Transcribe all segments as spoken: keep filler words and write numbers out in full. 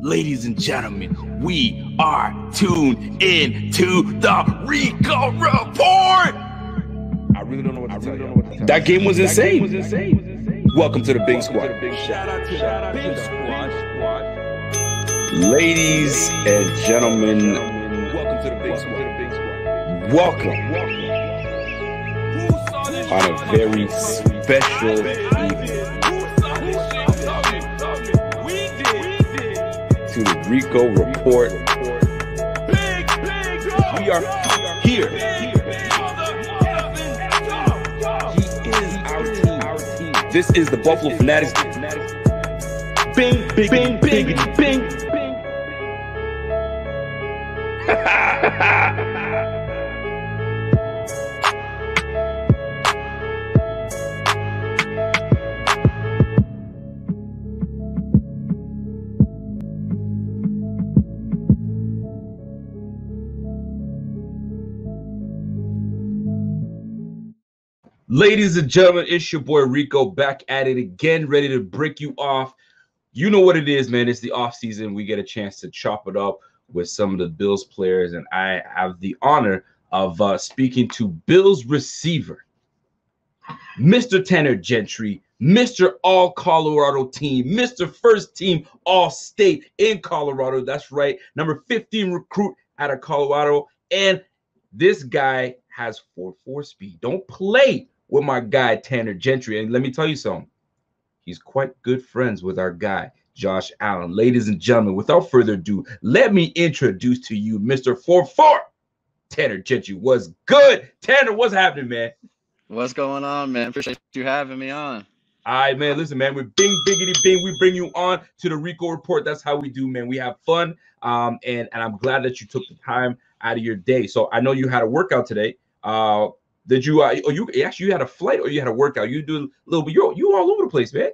Ladies and gentlemen, we are tuned in to the Rico Report. I really don't know what to tell you. That game was insane. That game was insane. Welcome to the Big Squad. Shout out to the Big Squad. Ladies and gentlemen, welcome to the Big Squad. Welcome on a very special evening. To the Rico Report. We are here. He is our team. This is the Buffalo Fanatics. Bing, bing, bing, bing, bing, bing. Ladies and gentlemen, it's your boy Rico back at it again, ready to break you off. You know what it is, man. It's the offseason. We get a chance to chop it up with some of the Bills players, and I have the honor of uh, speaking to Bills receiver, Mister Tanner Gentry, Mister All-Colorado Team, Mister First Team All-State in Colorado. That's right. Number fifteen recruit out of Colorado, and this guy has four four speed. Don't play with my guy, Tanner Gentry. And let me tell you something. He's quite good friends with our guy, Josh Allen. Ladies and gentlemen, without further ado, let me introduce to you Mister four four, Tanner Gentry. What's good? Tanner, what's happening, man? What's going on, man? Appreciate you having me on. All right, man. Listen, man, we're bing, biggity, bing. We bring you on to the Rico Report. That's how we do, man. We have fun, um, and, and I'm glad that you took the time out of your day. So I know you had a workout today. Uh, did you, uh, or you actually you had a flight or you had a workout? You do a little bit, you're, you all over the place, man.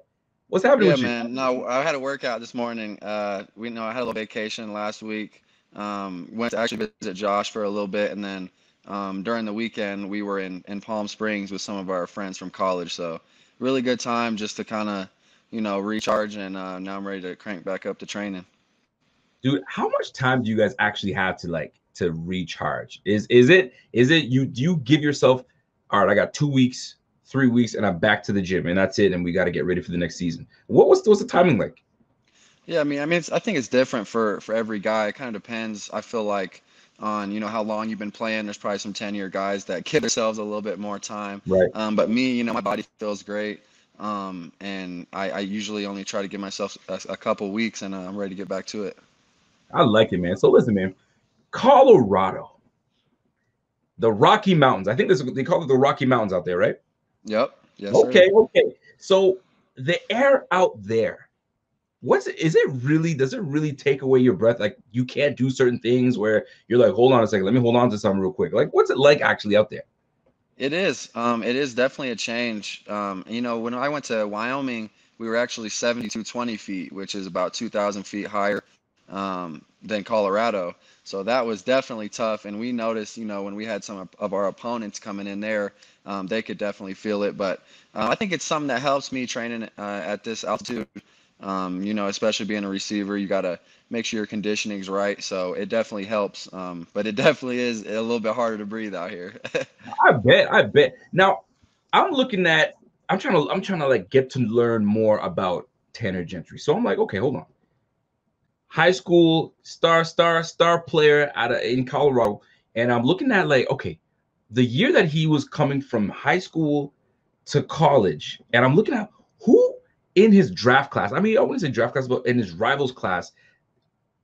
What's happening yeah, with you? Yeah, man. No, I had a workout this morning. Uh, we know I had a little vacation last week. Um, went to actually visit Josh for a little bit. And then, um, during the weekend, we were in, in Palm Springs with some of our friends from college. So really good time just to kind of, you know, recharge. And, uh, now I'm ready to crank back up to training. Dude, how much time do you guys actually have to like, to recharge? Is is it is it you do you give yourself, all right, I got two weeks, three weeks, and I'm back to the gym and that's it, and we got to get ready for the next season? What was what's the timing like? Yeah, I mean, I mean, it's, I think it's different for for every guy. It kind of depends. I feel like on you know how long you've been playing. There's probably some ten year guys that give themselves a little bit more time. Right. Um, but me, you know, my body feels great, um, and I, I usually only try to give myself a, a couple weeks, and uh, I'm ready to get back to it. I like it, man. So listen, man. Colorado, the Rocky Mountains. I think this, they call it the Rocky Mountains out there, right? Yep. Yes, okay, sir. Okay. So the air out there, what's it, is it really, does it really take away your breath? Like you can't do certain things where you're like, hold on a second, let me hold on to something real quick. Like what's it like actually out there? It is. Um, it is definitely a change. Um, you know, when I went to Wyoming, we were actually seventy-two twenty feet, which is about two thousand feet higher um, than Colorado. So that was definitely tough. And we noticed, you know, when we had some of our opponents coming in there, um, they could definitely feel it. But uh, I think it's something that helps me training uh, at this altitude, um, you know, especially being a receiver, you got to make sure your conditioning's right. So it definitely helps. Um, but it definitely is a little bit harder to breathe out here. I bet. I bet. Now I'm looking at, I'm trying to, I'm trying to like get to learn more about Tanner Gentry. So I'm like, okay, hold on. High school star, star, star player out of, in Colorado, and I'm looking at like, okay, the year that he was coming from high school to college, and I'm looking at who in his draft class. I mean, I wouldn't say draft class, but in his rivals class,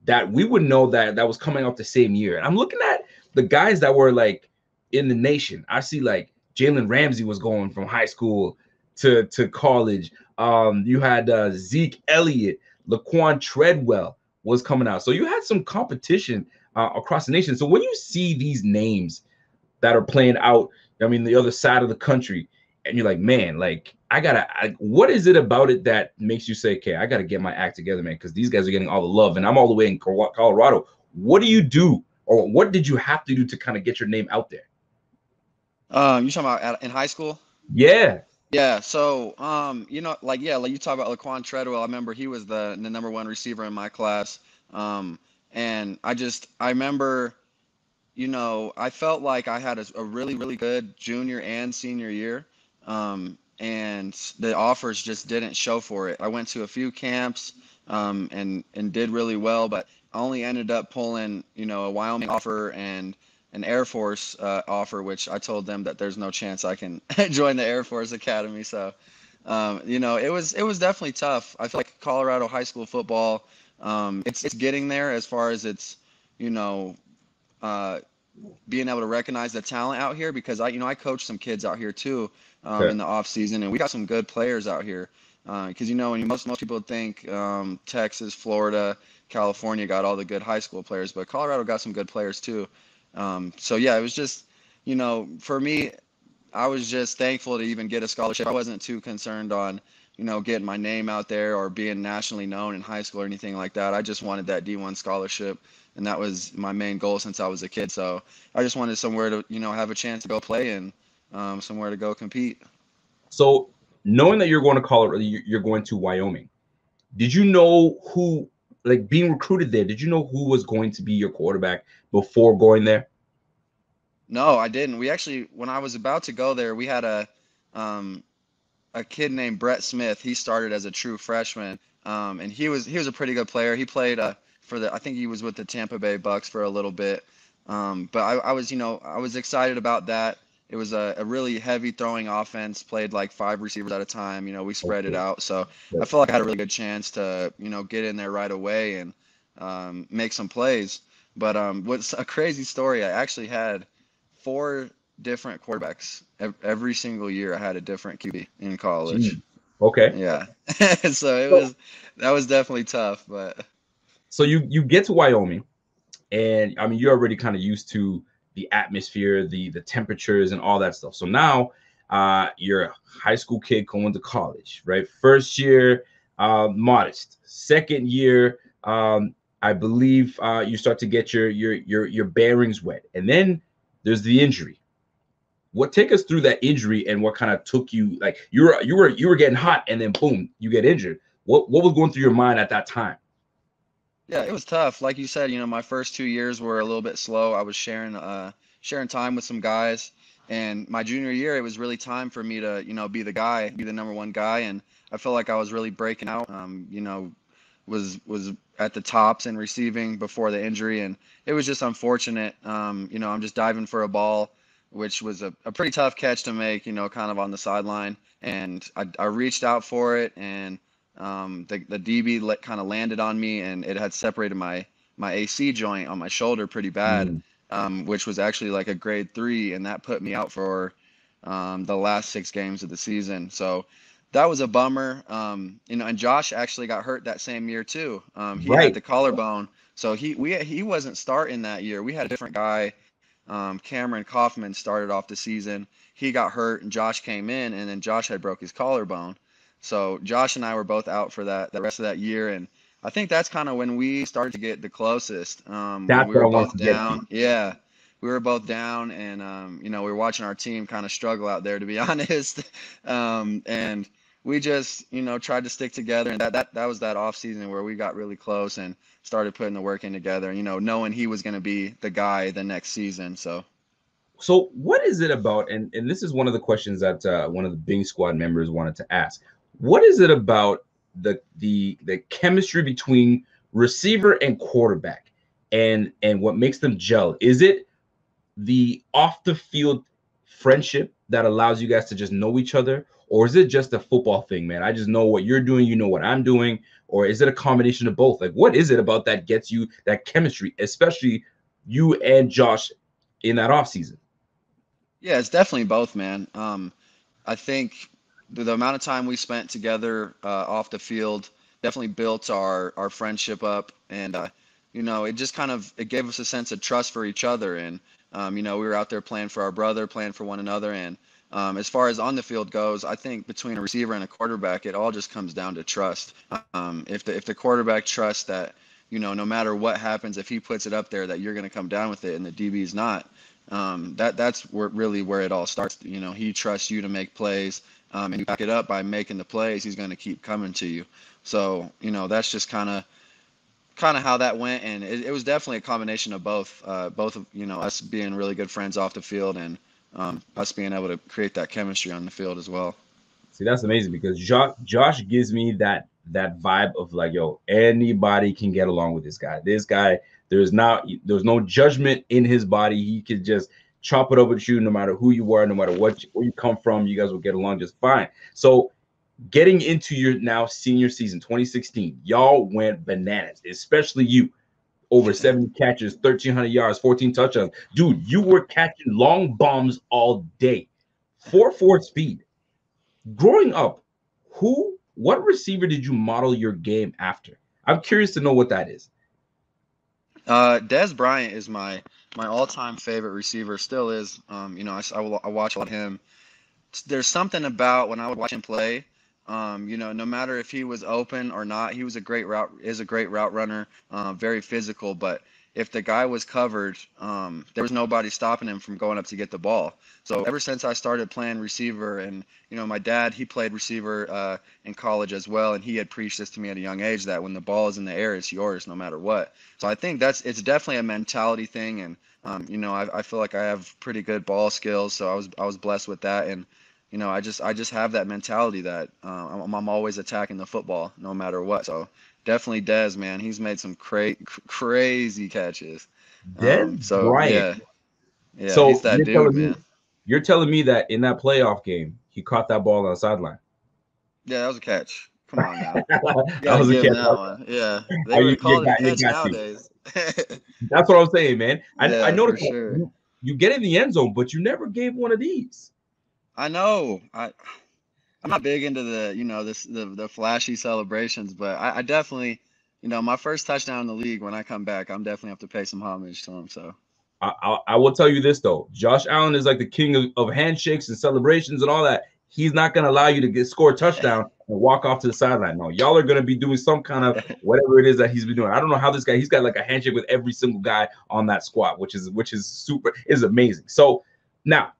that we would know that that was coming up the same year. And I'm looking at the guys that were like in the nation. I see like Jalen Ramsey was going from high school to to college. Um, you had uh, Zeke Elliott, Laquan Treadwell was coming out. So you had some competition uh, across the nation. So when you see these names that are playing out, I mean, the other side of the country, and you're like, man, like I gotta, I, what is it about it that makes you say, okay, I gotta get my act together, man, because these guys are getting all the love and I'm all the way in Colorado. What do you do or what did you have to do to kind of get your name out there? Um, you're talking about in high school? Yeah. Yeah, so, um, you know, like, yeah, like you talk about Laquan Treadwell. I remember he was the, the number one receiver in my class. Um, and I just, I remember, you know, I felt like I had a, a really, really good junior and senior year. Um, and the offers just didn't show for it. I went to a few camps um, and, and did really well, but only ended up pulling, you know, a Wyoming offer and an Air Force uh, offer, which I told them that there's no chance I can join the Air Force Academy. So, um, you know, it was it was definitely tough. I feel like Colorado high school football, um, it's it's getting there as far as it's, you know, uh, being able to recognize the talent out here, because I, you know, I coach some kids out here too um, okay. in the off season, and we got some good players out here. Because, uh, you know, and most most people think um, Texas, Florida, California got all the good high school players, but Colorado got some good players too. Um, so, yeah, it was just, you know, for me, I was just thankful to even get a scholarship. I wasn't too concerned on, you know, getting my name out there or being nationally known in high school or anything like that. I just wanted that D one scholarship, and that was my main goal since I was a kid. So I just wanted somewhere to, you know, have a chance to go play and um, somewhere to go compete. So knowing that you're going to Colorado, you're going to Wyoming, did you know who – like being recruited there, did you know who was going to be your quarterback before going there? No, I didn't. We actually, when I was about to go there, we had a um, a kid named Brett Smith. He started as a true freshman, um, and he was he was a pretty good player. He played uh, for the, I think he was with the Tampa Bay Bucks for a little bit. Um, but I, I was, you know, I was excited about that. It was a, a really heavy throwing offense, played like five receivers at a time. You know, we spread it out. So I felt like I had a really good chance to, you know, get in there right away and um, make some plays. But um, what's a crazy story, I actually had four different quarterbacks. Every single year I had a different Q B in college. Jeez. Okay. Yeah. So it was, that was definitely tough. But so you, you get to Wyoming, and I mean, you're already kind of used to the atmosphere, the the temperatures and all that stuff. So now uh, you're a high school kid going to college, right? First year, uh, modest. Second year, um, I believe uh, you start to get your, your, your, your bearings wet. And then there's the injury. What take us through that injury and what kind of took you, like you were, you were, you were getting hot and then boom, you get injured. What, what was going through your mind at that time? Yeah, it was tough. Like you said, you know, my first two years were a little bit slow. I was sharing uh, sharing time with some guys. And my junior year, it was really time for me to, you know, be the guy, be the number one guy. And I felt like I was really breaking out, um, you know, was was at the tops in receiving before the injury. And it was just unfortunate. Um, you know, I'm just diving for a ball, which was a, a pretty tough catch to make, you know, kind of on the sideline. And I, I reached out for it, and Um, the, the D B let, kind of landed on me, and it had separated my, my A C joint on my shoulder pretty bad, mm. um, which was actually like a grade three. And that put me out for, um, the last six games of the season. So that was a bummer. Um, you know, and Josh actually got hurt that same year too. Um, he right. had the collarbone. So he, we, he wasn't starting that year. We had a different guy. Um, Cameron Kaufman started off the season. He got hurt and Josh came in, and then Josh had broke his collarbone. So Josh and I were both out for that the rest of that year, and I think that's kind of when we started to get the closest. Um, that's we were what I both down. Yeah, we were both down, and um, you know, we were watching our team kind of struggle out there, to be honest. Um, and we just, you know, tried to stick together, and that that that was that off season where we got really close and started putting the work in together. You know, knowing he was going to be the guy the next season, so. So what is it about? And and this is one of the questions that uh, one of the Bing Squad members wanted to ask. What is it about the the the chemistry between receiver and quarterback, and and what makes them gel? Is it the off the field friendship that allows you guys to just know each other, or is it just a football thing, man? I just know what you're doing, you know what I'm doing, or is it a combination of both? Like, what is it about that gets you that chemistry, especially you and Josh in that offseason? Yeah, it's definitely both, man. Um, I think the amount of time we spent together uh, off the field definitely built our, our friendship up. And, uh, you know, it just kind of, it gave us a sense of trust for each other. And, um, you know, we were out there playing for our brother, playing for one another. And um, as far as on the field goes, I think between a receiver and a quarterback, it all just comes down to trust. Um, if the, if the quarterback trusts that, you know, no matter what happens, if he puts it up there, that you're going to come down with it and the D B's not, Um, that that's where, really where it all starts. You know, he trusts you to make plays, um, and you back it up by making the plays. He's going to keep coming to you. So, you know, that's just kind of kind of how that went. And it, it was definitely a combination of both, uh, both of, you know, us being really good friends off the field and um, us being able to create that chemistry on the field as well. See, that's amazing, because Josh, Josh gives me that that vibe of like, yo, anybody can get along with this guy. This guy, there's not, there's no judgment in his body. He could just chop it up with you, no matter who you are, no matter what you, where you come from. You guys will get along just fine. So, getting into your now senior season, twenty sixteen, y'all went bananas, especially you. Over seventy catches, thirteen hundred yards, fourteen touchdowns. Dude, you were catching long bombs all day. four four speed. Growing up, who, what receiver did you model your game after? I'm curious to know what that is. Uh, Dez Bryant is my my all-time favorite receiver, still is. Um, you know, I, I, I watch a lot of him. There's something about when I would watch him play, um, you know, no matter if he was open or not, he was a great route, is a great route runner, uh, very physical. But if the guy was covered, um, there was nobody stopping him from going up to get the ball. So ever since I started playing receiver, and, you know, my dad, he played receiver uh, in college as well, and he had preached this to me at a young age, that when the ball is in the air, it's yours no matter what. So I think that's, it's definitely a mentality thing. And, um, you know, I, I feel like I have pretty good ball skills. So I was, I was blessed with that. And, you know, I just, I just have that mentality that uh, I'm, I'm always attacking the football no matter what. So definitely Dez, man, he's made some cra- cr- crazy catches. Dez um, so, Bryant. Yeah, yeah, so he's that dude, man. Me, you're telling me that in that playoff game, he caught that ball on the sideline? Yeah, that was a catch. Come on now. That was a catch. That one. Yeah, they would call it a catch nowadays. That's what I'm saying, man. I, yeah, I know that sure. you, you get in the end zone, but you never gave one of these. I know. I, I'm not big into the, you know, this the, the flashy celebrations, but I, I definitely, you know, my first touchdown in the league, when I come back, I'm definitely have to pay some homage to him. So I, I, I will tell you this, though. Josh Allen is like the king of, of handshakes and celebrations and all that. He's not going to allow you to get score a touchdown and walk off to the sideline. No, y'all are going to be doing some kind of whatever it is that he's been doing. I don't know how this guy, he's got like a handshake with every single guy on that squad, which is which is super, is amazing. So now,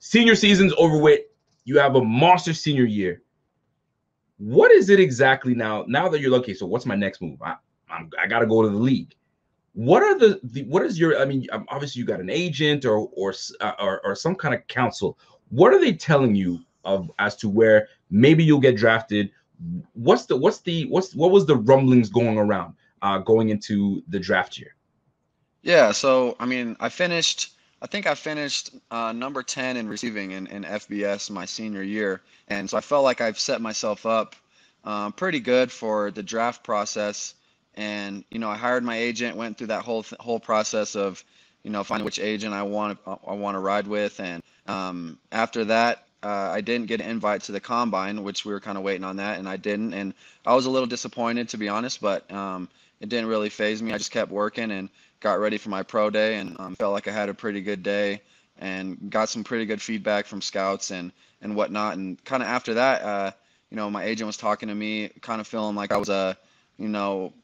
senior season's over with. You have a monster senior year. What is it exactly now? Now that you're okay, so what's my next move? I I'm, I gotta go to the league. What are the, the what is your? I mean, obviously you got an agent or or or, or some kind of counsel. What are they telling you of as to where maybe you'll get drafted? What's the what's the what's what was the rumblings going around uh, going into the draft year? Yeah. So I mean, I finished. I think I finished uh, number ten in receiving in, in F B S my senior year. And so I felt like I've set myself up um, pretty good for the draft process. And, you know, I hired my agent, went through that whole th- whole process of, you know, finding which agent I want I want to ride with. And um, after that, uh, I didn't get an invite to the combine, which we were kind of waiting on that. And I didn't. And I was a little disappointed, to be honest, but um, it didn't really faze me. I just kept working and got ready for my pro day, and um, felt like I had a pretty good day and got some pretty good feedback from scouts and, and whatnot. And kind of after that, uh, you know, my agent was talking to me, kind of feeling like I was a, you know,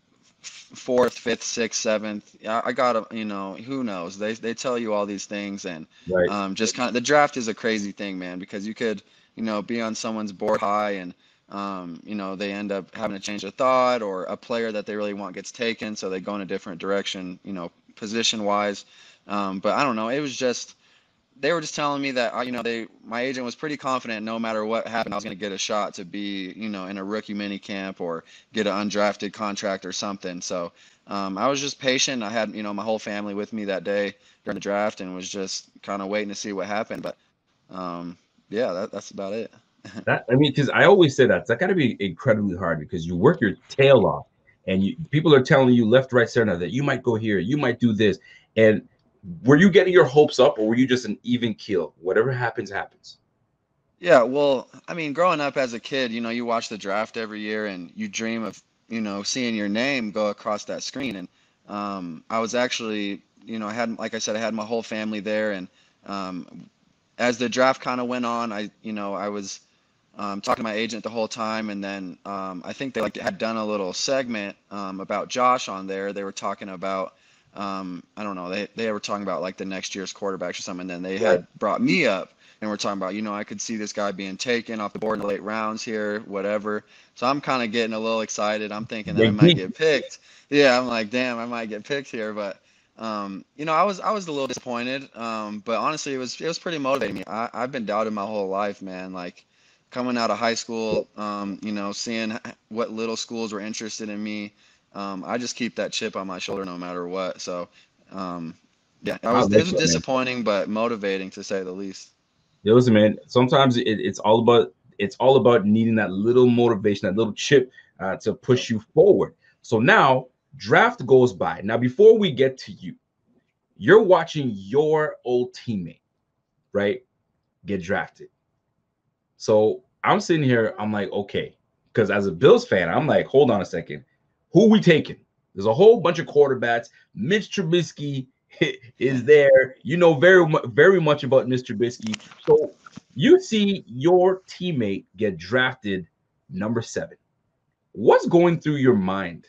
fourth, fifth, sixth, seventh. I, I got a, you know, who knows? They they tell you all these things, and right. um, just kind of the draft is a crazy thing, man, because you could, you know, be on someone's board high and, um, you know, they end up having to change their thought, or a player that they really want gets taken, so they go in a different direction, you know, position wise. Um, but I don't know. It was just, they were just telling me that, you know, they, my agent was pretty confident no matter what happened, I was going to get a shot to be, you know, in a rookie mini camp or get an undrafted contract or something. So, um, I was just patient. I had, you know, my whole family with me that day during the draft and was just kind of waiting to see what happened. But, um, yeah, that, that's about it. That, I mean, because I always say that. That got to be incredibly hard because you work your tail off and you, people are telling you left, right, center that you might go here, you might do this. And were you getting your hopes up or were you just an even keel? Whatever happens, happens. Yeah, well, I mean, growing up as a kid, you know, you watch the draft every year and you dream of, you know, seeing your name go across that screen. And um, I was actually, you know, I had, like I said, I had my whole family there. And um, as the draft kind of went on, I, you know, I was, Um, talking to my agent the whole time, and then um, I think they like had done a little segment um, about Josh on there. They were talking about um, I don't know, they, they were talking about like the next year's quarterbacks or something. And then they yeah. had brought me up and we're talking about, you know, I could see this guy being taken off the board in the late rounds here, whatever. So I'm kind of getting a little excited. I'm thinking that I might get picked. Yeah. I'm like, damn, I might get picked here. But, um, you know, I was, I was a little disappointed. Um, but honestly, it was, it was pretty motivating. I, I've been doubted my whole life, man. Like, coming out of high school, um, you know, seeing what little schools were interested in me, um, I just keep that chip on my shoulder no matter what. So, um, yeah, I was, it was disappointing, but motivating to say the least. Yeah, listen, man. Sometimes it, it's all about it's all about needing that little motivation, that little chip uh, to push you forward. So now draft goes by. Now, before we get to you, you're watching your old teammate, right, get drafted. So I'm sitting here, I'm like, okay, because as a Bills fan, I'm like, hold on a second. Who we taking? There's a whole bunch of quarterbacks. Mitch Trubisky is there. You know very, very much about Mister Trubisky. So you see your teammate get drafted number seven. What's going through your mind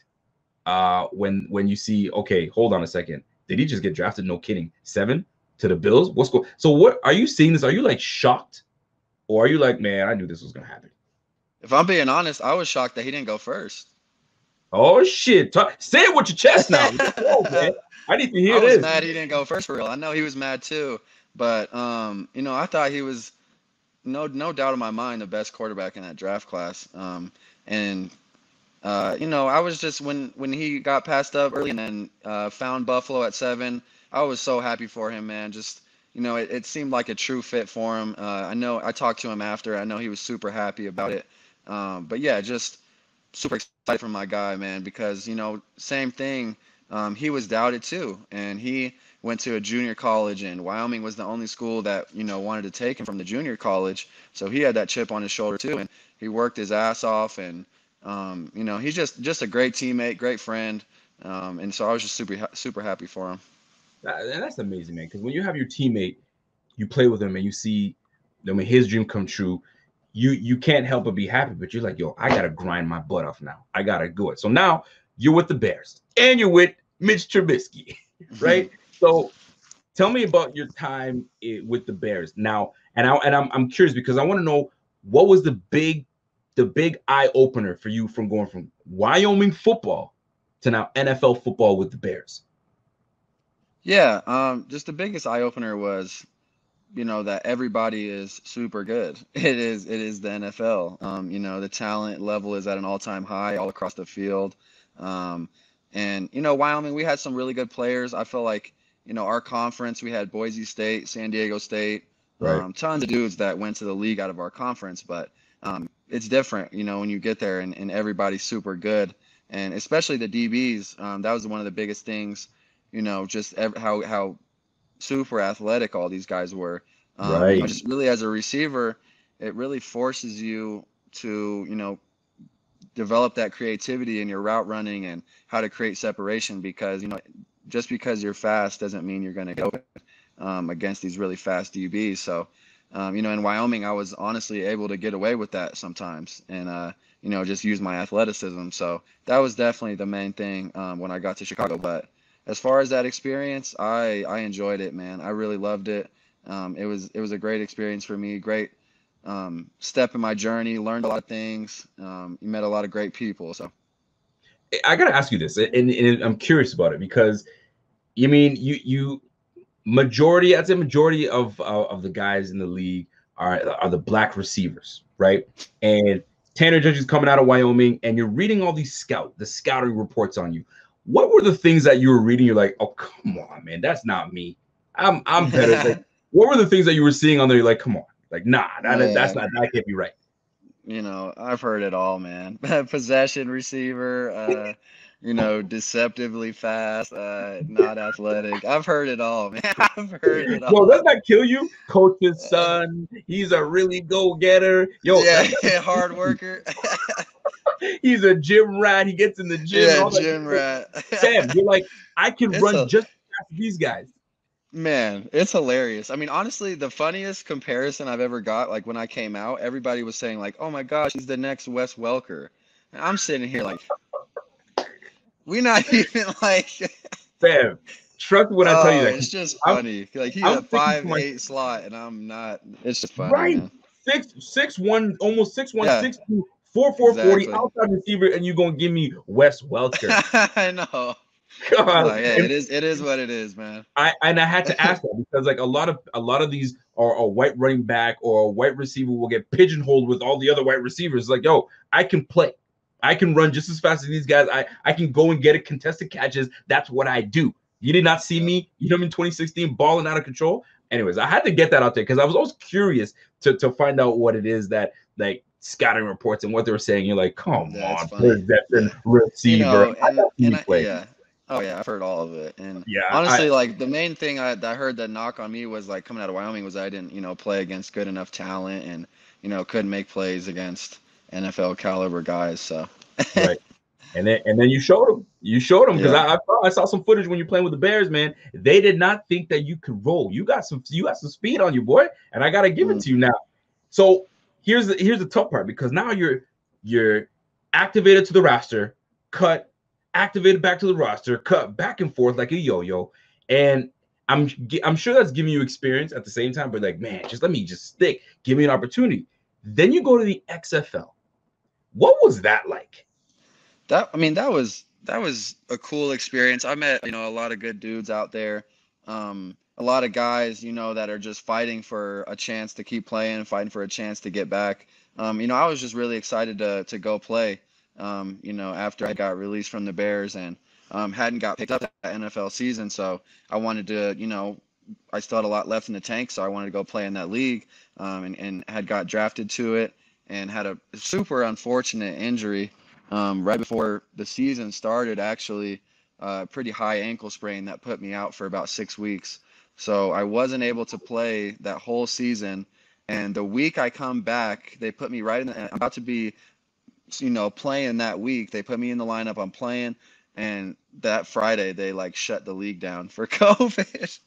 uh, when when you see, okay, hold on a second. Did he just get drafted? No kidding. Seven to the Bills? What's going? So what are you seeing this? Are you like shocked? Or are you like, man, I knew this was going to happen? If I'm being honest, I was shocked that he didn't go first. Oh, shit. Talk, say it with your chest now. Oh, man. I need to hear this. I was this. mad he didn't go first for real. I know he was mad too. But, um, you know, I thought he was, no no doubt in my mind, the best quarterback in that draft class. Um, and, uh, you know, I was just, when, when he got passed up early and then uh, found Buffalo at seven, I was so happy for him, man. Just, you know, it, it seemed like a true fit for him. Uh, I know I talked to him after. I know he was super happy about it. Um, but, yeah, just super excited for my guy, man, because, you know, same thing. Um, he was doubted, too. And he went to a junior college, and Wyoming was the only school that, you know, wanted to take him from the junior college. So he had that chip on his shoulder, too. And he worked his ass off. And, um, you know, he's just, just a great teammate, great friend. Um, and so I was just super, super happy for him. And that's amazing, man, because when you have your teammate, you play with him and you see them, I mean, his dream come true, you you can't help but be happy. But you're like, yo, I got to grind my butt off now. I got to do it. So now you're with the Bears and you're with Mitch Trubisky, right? So tell me about your time with the Bears now. And, I, and I'm, I'm curious because I want to know what was the big, the big eye-opener for you from going from Wyoming football to now N F L football with the Bears? Yeah, um, just the biggest eye opener was, you know, that everybody is super good. It is, it is the N F L. Um, you know, the talent level is at an all time high all across the field. Um, and you know, Wyoming, we had some really good players. I feel like, you know, our conference, we had Boise State, San Diego State, right. um, tons of dudes that went to the league out of our conference. But um, it's different, you know, when you get there and, and everybody's super good, and especially the D Bs. Um, that was one of the biggest things. You know, just ev- how how super athletic all these guys were. Um, right. You know, just really, as a receiver, it really forces you to, you know, develop that creativity in your route running and how to create separation, because, you know, just because you're fast doesn't mean you're going to go um, against these really fast D Bs. So, um, you know, in Wyoming, I was honestly able to get away with that sometimes and, uh, you know, just use my athleticism. So that was definitely the main thing um, when I got to Chicago. But as far as that experience, I, I enjoyed it, man. I really loved it. Um, it was it was a great experience for me. Great um, step in my journey. Learned a lot of things. Um, met a lot of great people. So I gotta ask you this, and, and I'm curious about it because, you I mean you you majority I'd say majority of uh, of the guys in the league are are the black receivers, right? And Tanner Gentry's coming out of Wyoming, and you're reading all these scout the scouting reports on you. What were the things that you were reading? You're like, oh, come on, man, that's not me. I'm I'm better. Like, what were the things that you were seeing on there? You're like, come on, like, nah, that, yeah. that's not that can't be right. You know, I've heard it all, man. Possession receiver, uh, you know, deceptively fast, uh, not athletic. I've heard it all, man. I've heard it all. Well, does that kill you? Coach's son, he's a really go-getter. Yo, yeah, hard worker. He's a gym rat. He gats in the gym. Yeah, all gym rat. Sam, you're like, I can it's run a, just past these guys. Man, it's hilarious. I mean, honestly, the funniest comparison I've ever got, like when I came out, everybody was saying like, oh my gosh, he's the next Wes Welker. And I'm sitting here like, we're not even like, Fam, truck what oh, I tell you. That it's just I'm, funny. Like he's I'm a five eight my, slot, and I'm not. It's just funny. Right, man. six six one, almost six one, yeah. six two, four four exactly. forty outside receiver, and you gonna give me Wes Welker? I know. God, oh, yeah, it is. It is what it is, man. I and I had to ask that because like a lot of a lot of these are a white running back or a white receiver will get pigeonholed with all the other white receivers. Like, yo, I can play, I can run just as fast as these guys. I I can go and get it contested catches. That's what I do. You did not see me, you know, in twenty sixteen balling out of control. Anyways, I had to get that out there because I was always curious to to find out what it is that like. Scouting reports and what they were saying, you're like, come That's on, yeah. receiver. You know, and, I and I, yeah. Oh yeah, I've heard all of it. And yeah, honestly, I, like the main thing I, I heard that knock on me was like coming out of Wyoming was I didn't, you know, play against good enough talent and you know couldn't make plays against N F L caliber guys. So right. and then and then you showed them, you showed them because yeah. I I, saw, I saw some footage when you're playing with the Bears, man. They did not think that you could roll. You got some, you got some speed on you, boy, and I gotta give mm. it to you now. So. Here's the here's the tough part because now you're you're activated to the roster, cut, activated back to the roster, cut back and forth like a yo-yo. And I'm I'm sure that's giving you experience at the same time, but like, man, just let me just stick, give me an opportunity. Then you go to the X F L. What was that like? That I mean, that was that was a cool experience. I met, you know, a lot of good dudes out there. Um A lot of guys, you know, that are just fighting for a chance to keep playing, fighting for a chance to get back. Um, you know, I was just really excited to to go play, um, you know, after I got released from the Bears and um, hadn't got picked up that N F L season. So I wanted to, you know, I still had a lot left in the tank. So I wanted to go play in that league um, and, and had got drafted to it and had a super unfortunate injury um, right before the season started, actually, a uh, pretty high ankle sprain that put me out for about six weeks. So I wasn't able to play that whole season. And the week I come back, they put me right in the, I'm about to be, you know, playing that week. They put me in the lineup, I'm playing. And that Friday, they like shut the league down for COVID.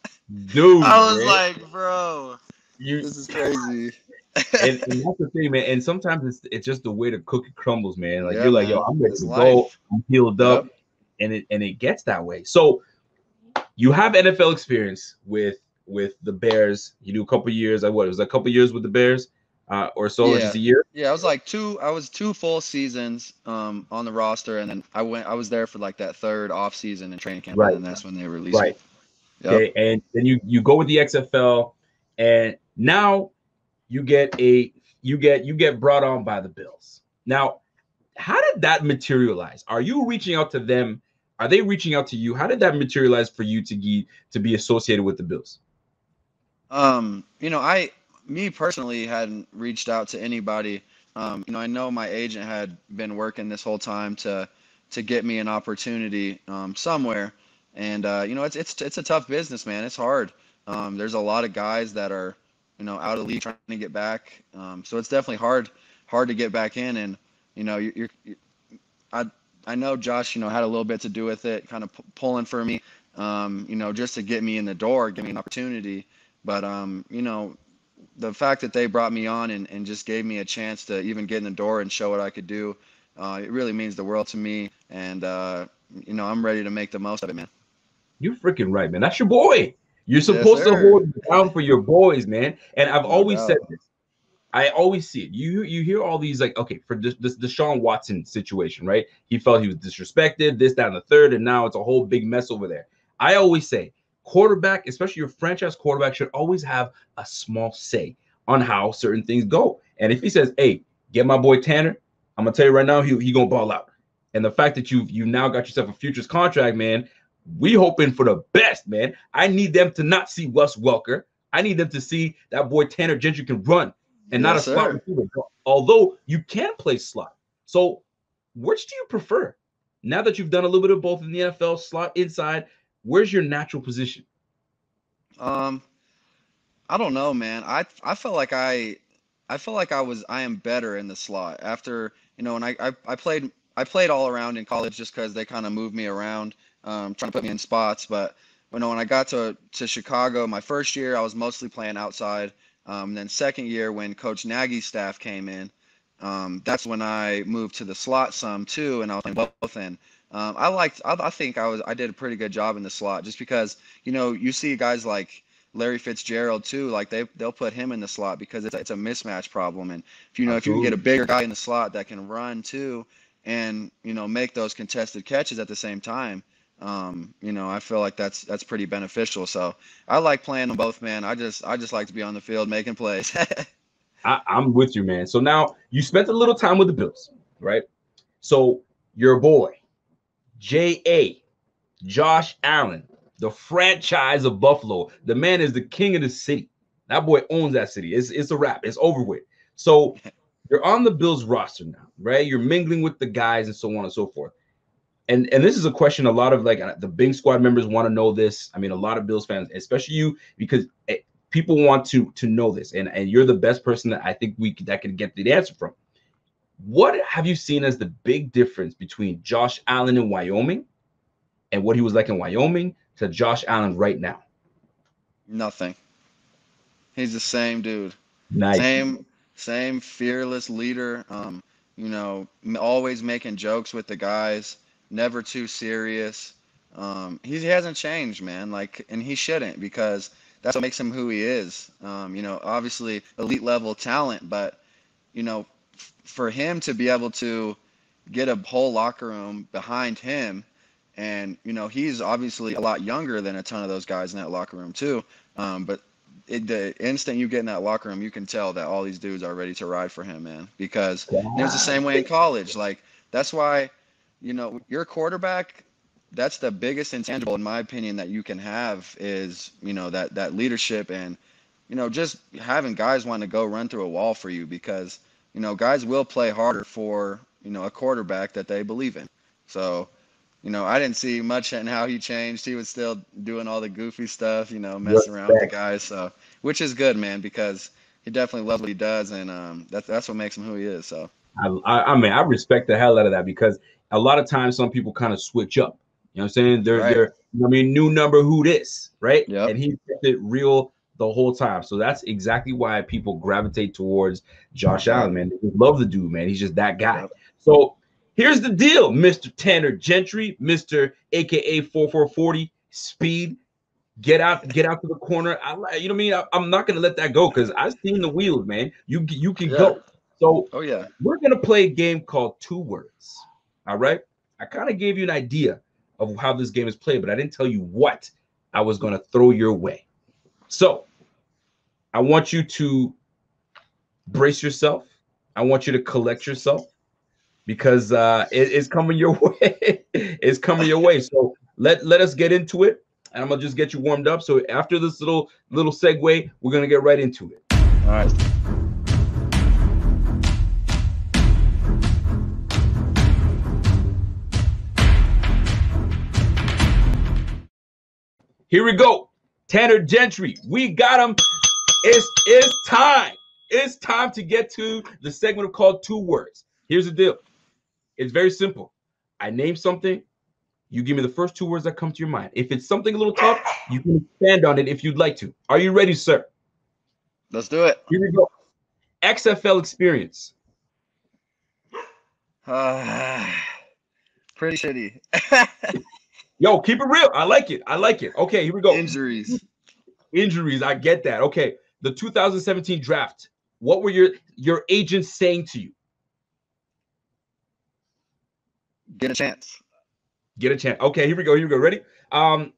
Dude. I was man. like, bro, you, this is crazy. and, and that's the thing, man. And sometimes it's, it's just the way the cookie crumbles, man. Like yeah, you're like, man, yo, I'm ready to go. I'm healed up. Yep. And it, and it gets that way. So, you have N F L experience with with the Bears. You do a couple years. I what it was a couple years with the Bears, uh, or so, yeah. or just a year. Yeah, I was like two. I was two full seasons um, on the roster, and then I went. I was there for like that third off season in training camp, right. and that's when they released. Right. It. Yep. Okay, and then you you go with the X F L, and now you get a you get you get brought on by the Bills. Now, how did that materialize? Are you reaching out to them? Are they reaching out to you? How did that materialize for you to get, to be associated with the Bills? Um, you know, I, me personally hadn't reached out to anybody. Um, you know, I know my agent had been working this whole time to, to get me an opportunity um, somewhere. And, uh, you know, it's, it's, it's a tough business, man. It's hard. Um, there's a lot of guys that are, you know, out of the league trying to get back. Um, so it's definitely hard, hard to get back in. And, you know, you're, you're I, I know Josh, you know, had a little bit to do with it, kind of p- pulling for me, um, you know, just to get me in the door, give me an opportunity. But, um, you know, the fact that they brought me on and, and just gave me a chance to even get in the door and show what I could do, uh, it really means the world to me. And, uh, you know, I'm ready to make the most of it, man. You're freaking right, man. That's your boy. You're supposed yes, to hold it down for your boys, man. And I've oh, always no. said this. I always see it. You you hear all these like, okay, for this, this Deshaun Watson situation, right? He felt he was disrespected, this, that, and the third, and now it's a whole big mess over there. I always say quarterback, especially your franchise quarterback, should always have a small say on how certain things go. And if he says, hey, get my boy Tanner, I'm going to tell you right now, he, he going to ball out. And the fact that you've you now got yourself a futures contract, man, we hoping for the best, man. I need them to not see Wes Welker. I need them to see that boy Tanner Gentry can run. And yes, not a slot receiver, although you can play slot. So which do you prefer? Now that you've done a little bit of both in the N F L, slot, inside, where's your natural position? Um, I don't know, man. I I felt like I I felt like I was I am better in the slot after, you know, and I I, I played I played all around in college just because they kind of moved me around, um, trying to put me in spots. But you know, when I got to to Chicago my first year, I was mostly playing outside. Um, then second year when Coach Nagy's staff came in, um, that's when I moved to the slot some too, and I was playing both. And Um, I liked. I, I think I was. I did a pretty good job in the slot, just because you know you see guys like Larry Fitzgerald too. Like they they'll put him in the slot because it's it's a mismatch problem. And if you know Absolutely. If you can get a bigger guy in the slot that can run too, and you know make those contested catches at the same time, um, you know I feel like that's that's pretty beneficial. So I like playing them both, man. I just I just like to be on the field making plays. I, I'm with you, man. So now you spent a little time with the Bills, right? So your boy, J A, Josh Allen, the franchise of Buffalo. The man is the king of the city. That boy owns that city. It's, it's a wrap. It's over with. So you're on the Bills roster now, right? You're mingling with the guys and so on and so forth. And, and this is a question a lot of, like, the Bing Squad members want to know this. I mean, a lot of Bills fans, especially you, because it, people want to to know this. And, and you're the best person that I think we that can get the answer from. What have you seen as the big difference between Josh Allen in Wyoming and what he was like in Wyoming to Josh Allen right now? Nothing. He's the same dude. Nice. Same, same fearless leader. Um, you know, always making jokes with the guys. Never too serious. Um, he, he hasn't changed, man. Like, and he shouldn't, because that's what makes him who he is. Um, you know, obviously elite level talent, but you know, for him to be able to get a whole locker room behind him, and you know he's obviously a lot younger than a ton of those guys in that locker room too, um but it, the instant you get in that locker room, you can tell that all these dudes are ready to ride for him, man, because yeah. It was the same way in college. Like, that's why, you know, your quarterback, that's the biggest intangible, in my opinion, that you can have, is, you know, that that leadership, and you know, just having guys want to go run through a wall for you, because you know, guys will play harder for, you know, a quarterback that they believe in. So, you know, I didn't see much in how he changed. He was still doing all the goofy stuff, you know, messing around with the guys. So, which is good, man, because he definitely loves what he does. And um, that's, that's what makes him who he is. So, I, I, I mean, I respect the hell out of that, because a lot of times some people kind of switch up. You know what I'm saying? They're, right. they're I mean, new number who this, right? Yep. And he kept it real the whole time. So that's exactly why people gravitate towards Josh Allen, man. They love the dude, man. He's just that guy. So here's the deal, Mister Tanner Gentry, Mister A K A forty-four forty speed. Get out, get out to the corner. I, you know what I mean? I, I'm not gonna let that go, because I've seen the wheels, man. You you can yeah. go. So oh yeah, we're gonna play a game called Two Words. All right. I kind of gave you an idea of how this game is played, but I didn't tell you what I was gonna throw your way. So I want you to brace yourself. I want you to collect yourself, because uh, it, it's coming your way. It's coming your way. So let, let us get into it, and I'm going to just get you warmed up. So after this little little segue, we're going to get right into it. All right. Here we go. Tanner Gentry, we got him. It's, it's time. It's time to get to the segment called Two Words. Here's the deal. It's very simple. I name something. You give me the first two words that come to your mind. If it's something a little tough, you can expand on it if you'd like to. Are you ready, sir? Let's do it. Here we go. X F L experience. Uh, pretty shitty. Yo, keep it real. I like it. I like it. Okay, here we go. Injuries. Injuries. I get that. Okay. The two thousand seventeen draft, what were your, your agents saying to you? Get a chance. Get a chance. Okay, here we go. Here we go. Ready? Um,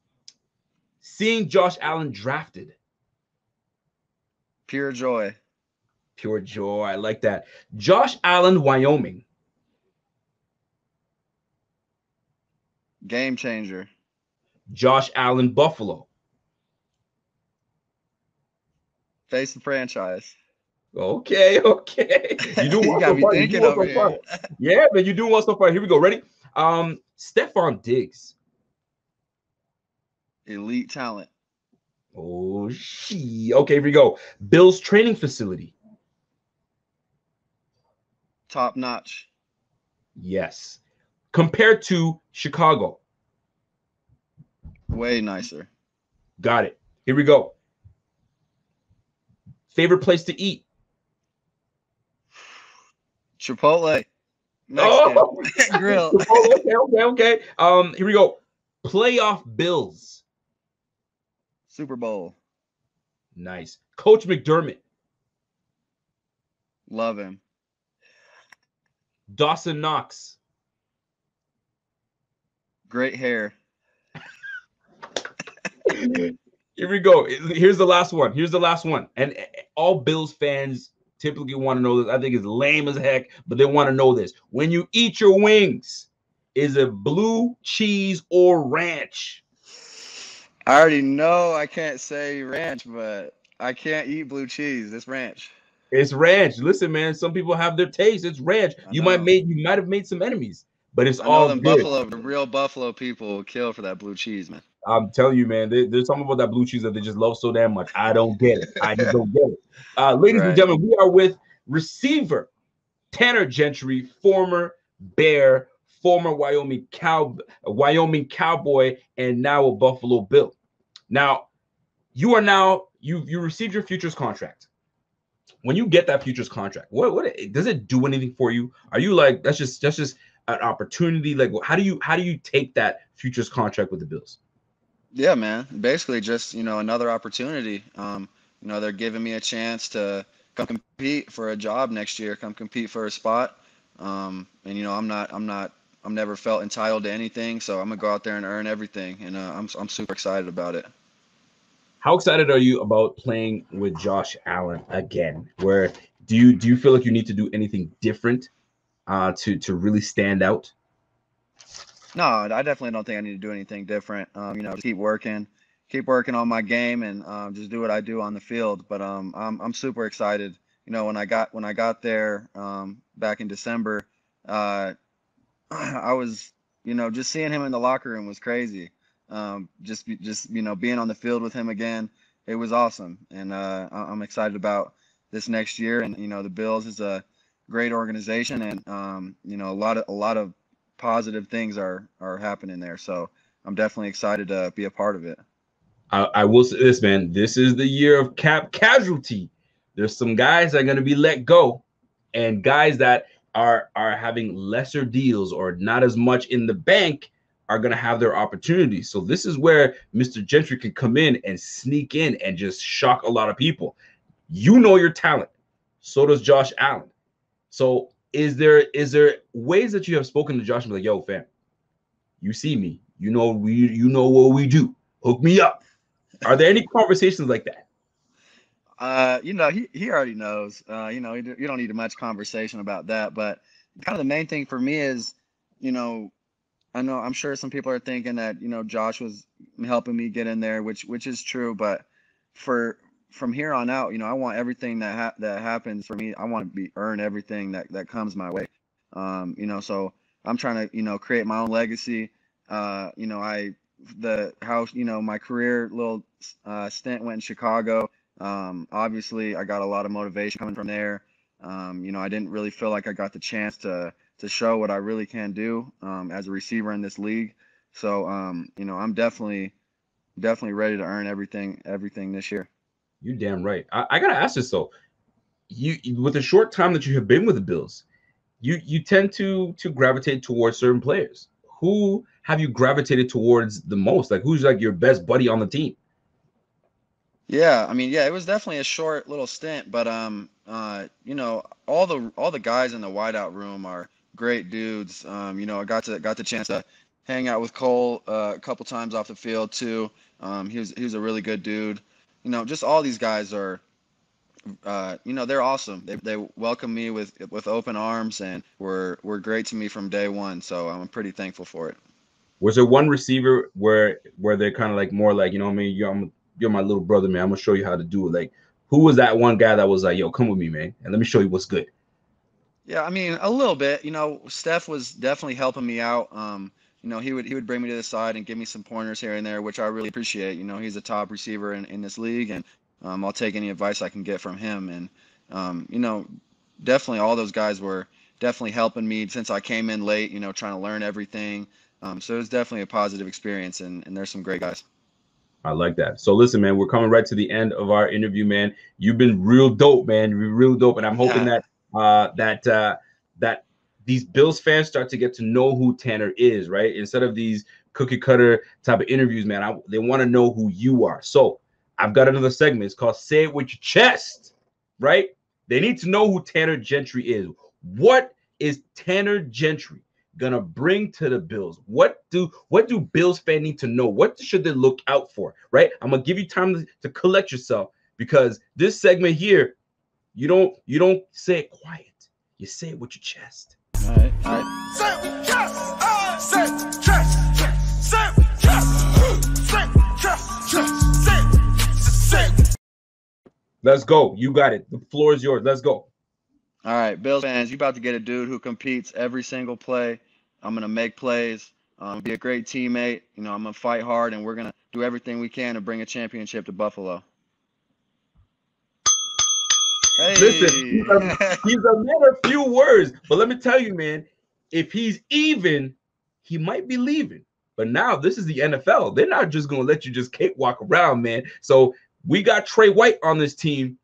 seeing Josh Allen drafted. Pure joy. Pure joy. I like that. Josh Allen, Wyoming. Game changer. Josh Allen, Buffalo. Face the franchise. Okay, okay. You do want so far. You want so far. Yeah, but you do want so far. Here we go. Ready? Um, Stephon Diggs. Elite talent. Oh, she. Okay, here we go. Bills training facility. Top notch. Yes. Compared to Chicago. Way nicer. Got it. Here we go. Favorite place to eat? Chipotle. Next oh. Grill. Oh, okay, okay, okay. Um, here we go. Playoff Bills. Super Bowl. Nice. Coach McDermott. Love him. Dawson Knox. Great hair. Here we go. Here's the last one. Here's the last one. And all Bills fans typically want to know this. I think it's lame as heck, but they want to know this. When you eat your wings, is it blue cheese or ranch? I already know I can't say ranch, but I can't eat blue cheese. It's ranch. It's ranch. Listen, man, some people have their taste. It's ranch. You might made you might have made some enemies, but it's I all know them good. Buffalo, the real Buffalo people will kill for that blue cheese, man. I'm telling you, man, they, there's something about that blue cheese that they just love so damn much. I don't get it. I just don't get it. Uh, ladies right. and gentlemen, we are with receiver Tanner Gentry, former Bear, former Wyoming Cow, Wyoming Cowboy, and now a Buffalo Bill. Now, you are now you you received your futures contract. When you get that futures contract, what what does it do anything for you? Are you like that's just that's just an opportunity? Like, how do you how do you take that futures contract with the Bills? Yeah, man. Basically, just you know, another opportunity. Um, you know, they're giving me a chance to come compete for a job next year. Come compete for a spot. Um, and you know, I'm not, I'm not, I'm never felt entitled to anything. So I'm gonna go out there and earn everything. And uh, I'm, I'm super excited about it. How excited are you about playing with Josh Allen again? Where do you do you feel like you need to do anything different uh, to to really stand out? No, I definitely don't think I need to do anything different. Um, you know, just keep working, keep working on my game, and um, just do what I do on the field. But um, I'm I'm super excited. You know, when I got when I got there um, back in December, uh, I was you know just seeing him in the locker room was crazy. Um, just just you know being on the field with him again, it was awesome, and uh, I'm excited about this next year. And you know, the Bills is a great organization, and um, you know, a lot of a lot of positive things are are happening there, so I'm definitely excited to be a part of it. I, I will say this, man, this is the year of cap casualty. There's some guys that are going to be let go, and guys that are are having lesser deals or not as much in the bank are going to have their opportunities. So this is where Mister Gentry can come in and sneak in and just shock a lot of people. You know your talent, so does Josh Allen. So Is there is there ways that you have spoken to Josh and be like, yo, fam, you see me, you know we you know what we do. Hook me up. Are there any conversations like that? Uh, you know, he, he already knows. Uh, you know, you don't need much conversation about that. But kind of the main thing for me is, you know, I know I'm sure some people are thinking that, you know, Josh was helping me get in there, which which is true, but for from here on out, you know, I want everything that ha that happens for me. I want to be earn everything that, that comes my way. Um, you know, so I'm trying to, you know, create my own legacy. Uh, you know, I, the how, you know, my career little uh, stint went in Chicago. Um, obviously I got a lot of motivation coming from there. Um, you know, I didn't really feel like I got the chance to, to show what I really can do um, as a receiver in this league. So, um, you know, I'm definitely, definitely ready to earn everything, everything this year. You're damn right. I, I gotta ask this though. You, you with the short time that you have been with the Bills, you you tend to to gravitate towards certain players. Who have you gravitated towards the most? Like, who's like your best buddy on the team? Yeah, I mean, yeah, it was definitely a short little stint, but um, uh, you know, all the all the guys in the wideout room are great dudes. Um, you know, I got to got the chance to hang out with Cole uh, a couple times off the field too. Um, he was he was a really good dude. You know, just all these guys are, uh, you know, they're awesome. They they welcomed me with with open arms and were were great to me from day one. So I'm pretty thankful for it. Was there one receiver where where they're kind of like more like, you know what I mean, you're I'm, you're my little brother, man. I'm gonna show you how to do it. Like, who was that one guy that was like, yo, come with me, man, and let me show you what's good? Yeah, I mean, a little bit. You know, Steph was definitely helping me out. Um, You know, he would he would bring me to the side and give me some pointers here and there, which I really appreciate. You know, he's a top receiver in, in this league, and um, I'll take any advice I can get from him. And, um, you know, definitely all those guys were definitely helping me since I came in late, you know, trying to learn everything. Um, so it was definitely a positive experience, and, and there's some great guys. I like that. So listen, man, we're coming right to the end of our interview, man. You've been real dope, man. You've been real dope, and I'm hoping yeah. that uh, that uh, that these Bills fans start to get to know who Tanner is, right? Instead of these cookie cutter type of interviews, man, I, they want to know who you are. So I've got another segment. It's called Say It With Your Chest, right? They need to know who Tanner Gentry is. What is Tanner Gentry gonna bring to the Bills? What do what do Bills fans need to know? What should they look out for, right? I'm gonna give you time to, to collect yourself, because this segment here, you don't you don't say it quiet. You say it with your chest. All right, all right. Say it with chest. Uh, say it chest. Chest. Say it with chest. Say it with chest. Chest. Say it. Say it. Let's go. You got it. The floor is yours. Let's go. All right, Bills fans, you about to get a dude who competes every single play. I'm going to make plays, um, be a great teammate. You know, I'm going to fight hard, and we're going to do everything we can to bring a championship to Buffalo. Hey. Listen, he's another few words, but let me tell you, man, if he's even, he might be leaving. But now this is the N F L. They're not just going to let you just cakewalk around, man. So we got Trey White on this team.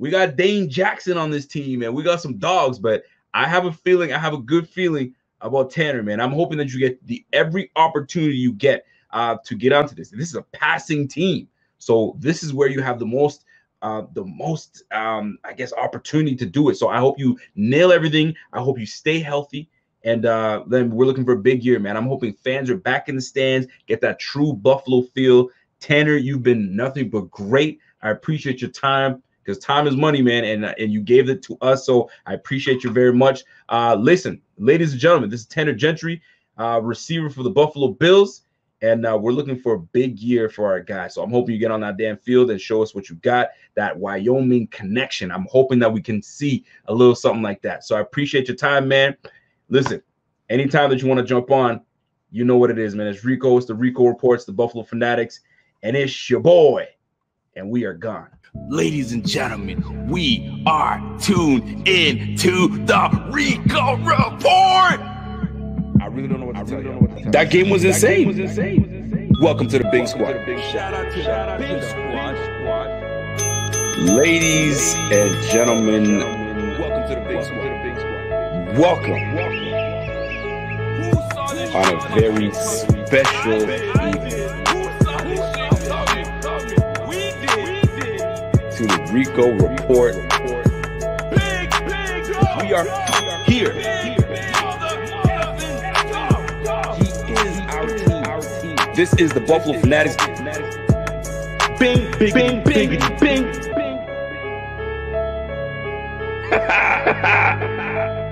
We got Dane Jackson on this team, and we got some dogs, but I have a feeling, I have a good feeling about Tanner, man. I'm hoping that you get the every opportunity you get uh, to get onto this. And this is a passing team, so this is where you have the most, uh, the most, um, I guess, opportunity to do it. So I hope you nail everything. I hope you stay healthy, and uh, then we're looking for a big year, man. I'm hoping fans are back in the stands, get that true Buffalo feel. Tanner, you've been nothing but great. I appreciate your time, because time is money, man, and and you gave it to us, so I appreciate you very much. Uh, listen, ladies and gentlemen, this is Tanner Gentry, uh, receiver for the Buffalo Bills, and uh, we're looking for a big year for our guy. So I'm hoping you get on that damn field and show us what you got, that Wyoming connection. I'm hoping that we can see a little something like that. So I appreciate your time, man. Listen, anytime that you want to jump on, you know what it is, man. It's Rico. It's the Rico Reports, the Buffalo Fanatics, and it's your boy, and we are gone. Ladies and gentlemen, we are tuned in to the Rico Report. I really don't know what to tell you. That game was insane. Welcome to the big squad. Shout out to the big squad. Ladies and gentlemen, welcome to the big squad. Welcome on a very special evening to the Rico Report. Big, big, go, we are go, here. Big, big, go, go, go. He is our team. Our team. This is the Buffalo is Fanatics. Fanatics. Bing, bing, bing, bing, bing, bing, bing, bing.